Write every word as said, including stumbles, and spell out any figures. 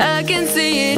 I can see it.